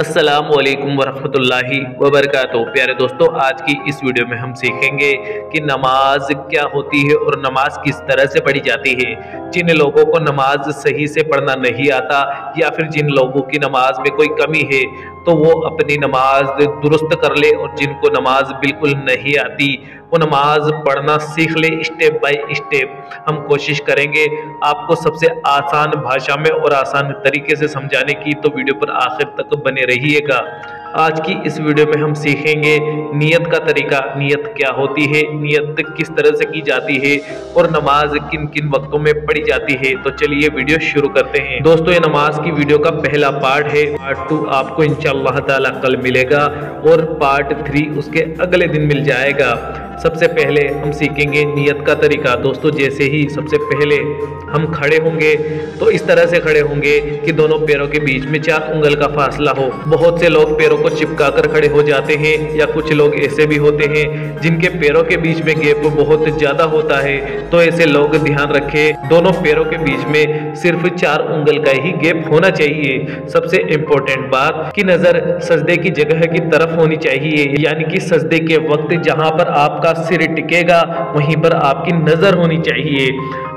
अस्सलामुअलैकुम वरहमतुल्लाहि वबरकातुहू। प्यारे दोस्तों, आज की इस वीडियो में हम सीखेंगे कि नमाज क्या होती है और नमाज किस तरह से पढ़ी जाती है। जिन लोगों को नमाज सही से पढ़ना नहीं आता या फिर जिन लोगों की नमाज में कोई कमी है तो वो अपनी नमाज दुरुस्त कर ले, और जिनको नमाज बिल्कुल नहीं आती वो नमाज पढ़ना सीख ले। स्टेप बाय स्टेप हम कोशिश करेंगे आपको सबसे आसान भाषा में और आसान तरीके से समझाने की, तो वीडियो पर आखिर तक बने रहिएगा। आज की इस वीडियो में हम सीखेंगे नियत का तरीका, नियत क्या होती है, नियत किस तरह से की जाती है और नमाज किन किन वक्तों में पढ़ी जाती है। तो चलिए वीडियो शुरू करते हैं। दोस्तों, ये नमाज की वीडियो का पहला पार्ट है। पार्ट 2 आपको इंशाअल्लाह ताला कल मिलेगा और पार्ट 3 उसके अगले दिन मिल जाएगा। सबसे पहले हम सीखेंगे नियत का तरीका। दोस्तों, जैसे ही सबसे पहले हम खड़े होंगे तो इस तरह से खड़े होंगे कि दोनों पैरों के बीच में 4 उंगल का फासला हो। बहुत से लोग पैरों को चिपका कर खड़े हो जाते हैं या कुछ लोग ऐसे भी होते हैं जिनके पैरों के बीच में गैप बहुत ज्यादा होता है, तो ऐसे लोग ध्यान रखें दोनों पैरों के बीच में सिर्फ 4 उंगल का ही गैप होना चाहिए। सबसे इम्पोर्टेंट बात कि नजर सजदे की जगह की तरफ होनी चाहिए, यानी कि सजदे के वक्त जहाँ पर आपका सिर टिकेगा वहीं पर आपकी नजर होनी चाहिए।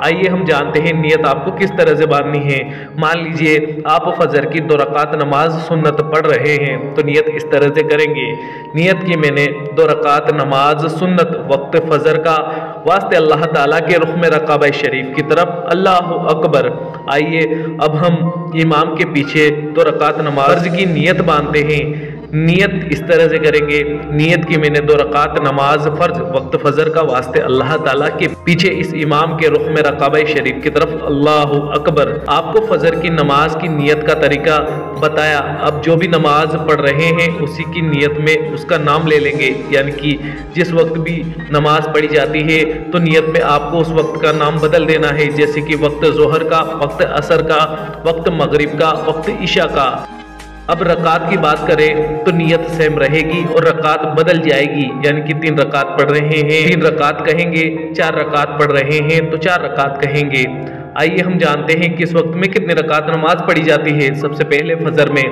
आइए हम जानते हैं नियत आपको किस तरह से बांधनी है। मान लीजिए आप फजर की 2 रकात नमाज सुन्नत पढ़ रहे हैं तो नियत इस तरह से करेंगे। नियत की मैंने 2 रकात नमाज सुन्नत वक्त फजर का वास्ते अल्लाह ताला के रुख में रकाबा शरीफ की तरफ, अल्लाह अकबर। आइए अब हम इमाम के पीछे 2 रकात नमाज की नियत बांधते हैं। नियत इस तरह से करेंगे। नियत की मैंने 2 रकात नमाज फर्ज वक्त फजर का वास्ते अल्लाह ताला के पीछे इस इमाम के रुख में रकाबा शरीफ की तरफ, अल्लाह अकबर। आपको फजर की नमाज की नियत का तरीका बताया। अब जो भी नमाज पढ़ रहे हैं उसी की नियत में उसका नाम ले लेंगे, यानी कि जिस वक्त भी नमाज पढ़ी जाती है तो नियत में आपको उस वक्त का नाम बदल देना है, जैसे कि वक्त जोहर का, वक्त असर का, वक्त मगरिब का, वक्त ईशा का। अब रकात की बात करें तो नियत सेम रहेगी और रकात बदल जाएगी, यानी कि 3 रकात पढ़ रहे हैं 3 रकात कहेंगे, 4 रकात पढ़ रहे हैं तो 4 रकात कहेंगे। आइए हम जानते हैं कि इस वक्त में कितने रकात नमाज पढ़ी जाती है। सबसे पहले फजर में,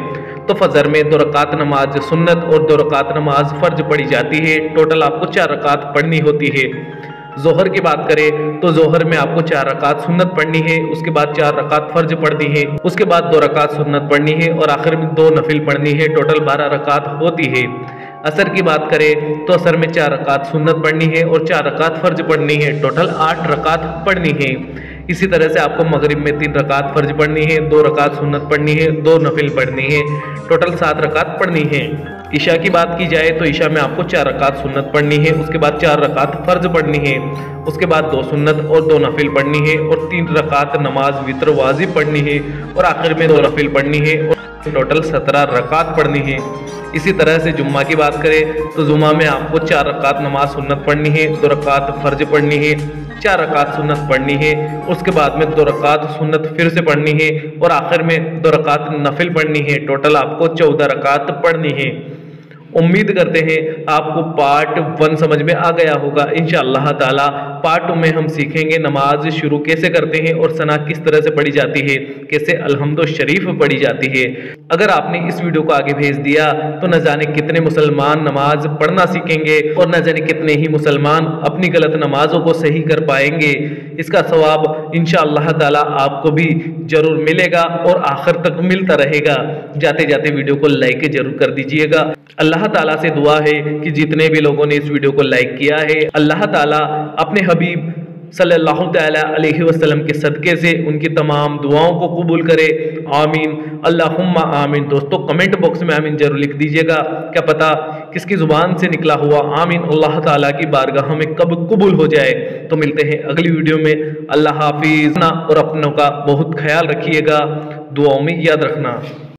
तो फजर में 2 रकात नमाज सुन्नत और 2 रकात नमाज फर्ज पढ़ी जाती है। टोटल आपको 4 रकात पढ़नी होती है। जोहर की बात करें तो जोहर में आपको 4 रकात सुन्नत पढ़नी है, उसके बाद 4 रकात फर्ज पढ़नी है, उसके बाद 2 रकात सुन्नत पढ़नी है और आखिर में 2 नफिल पढ़नी है। टोटल 12 रकात होती है। असर की बात करें तो असर में 4 रकात सुन्नत पढ़नी है और 4 रकात फर्ज पढ़नी है। टोटल 8 रकात पढ़नी है। इसी तरह से आपको मगरिब में 3 रकात फर्ज पढ़नी है, 2 रकात सुन्नत पढ़नी है, 2 नफिल पढ़नी है, टोटल 7 रकात पढ़नी है। ईशा की बात की जाए तो ईशा में आपको 4 रकात सुन्नत पढ़नी है, उसके बाद 4 रकात फर्ज पढ़नी है, उसके बाद 2 सुन्नत और 2 नफिल पढ़नी है और 3 रकात नमाज वितर वाजिब पढ़नी है और आखिर में 2 नफिल पढ़नी है और टोटल 17 रकात पढ़नी है। इसी तरह से जुम्मा की बात करें तो जुम्मा में आपको 4 रकात नमाज सुन्नत पढ़नी है, 2 रकात फर्ज पढ़नी है, 4 रकात सुन्नत पढ़नी है, उसके बाद में 2 रकात सुन्नत फिर से पढ़नी है और आखिर में 2 रकात नफिल पढ़नी है। टोटल आपको 14 रकात पढ़नी है। उम्मीद करते हैं आपको पार्ट 1 समझ में आ गया होगा। इंशाअल्लाह ताला पार्ट 2 में हम सीखेंगे नमाज शुरू कैसे करते हैं और सना किस तरह से पढ़ी जाती है, कैसे अलहम्दो शरीफ पढ़ी जाती है। अगर आपने इस वीडियो को आगे भेज दिया तो न जाने कितने मुसलमान नमाज पढ़ना सीखेंगे और न जाने कितने ही मुसलमान अपनी गलत नमाजों को सही कर पाएंगे। इसका सवाब इंशाअल्लाह ताला आपको भी जरूर मिलेगा और आखिर तक मिलता रहेगा। जाते जाते वीडियो को लाइक जरूर कर दीजिएगा। अल्लाह ताला से दुआ है कि जितने भी लोगों ने इस वीडियो को लाइक किया है, अल्लाह ताला अपने हबीब सल्लल्लाहु तआला अलैहि वसल्लम के सदक़े से उनकी तमाम दुआओं को कबूल करे। आमीन, अल्लाहुम्मा आमीन। दोस्तों, कमेंट बॉक्स में आमीन जरूर लिख दीजिएगा। क्या पता किसकी ज़ुबान से निकला हुआ आमीन अल्लाह ताला की बारगाह में कब कबूल हो जाए। तो मिलते हैं अगली वीडियो में। अल्लाह हाफिज़ ना और अपनों का बहुत ख्याल रखिएगा, दुआओं में याद रखना।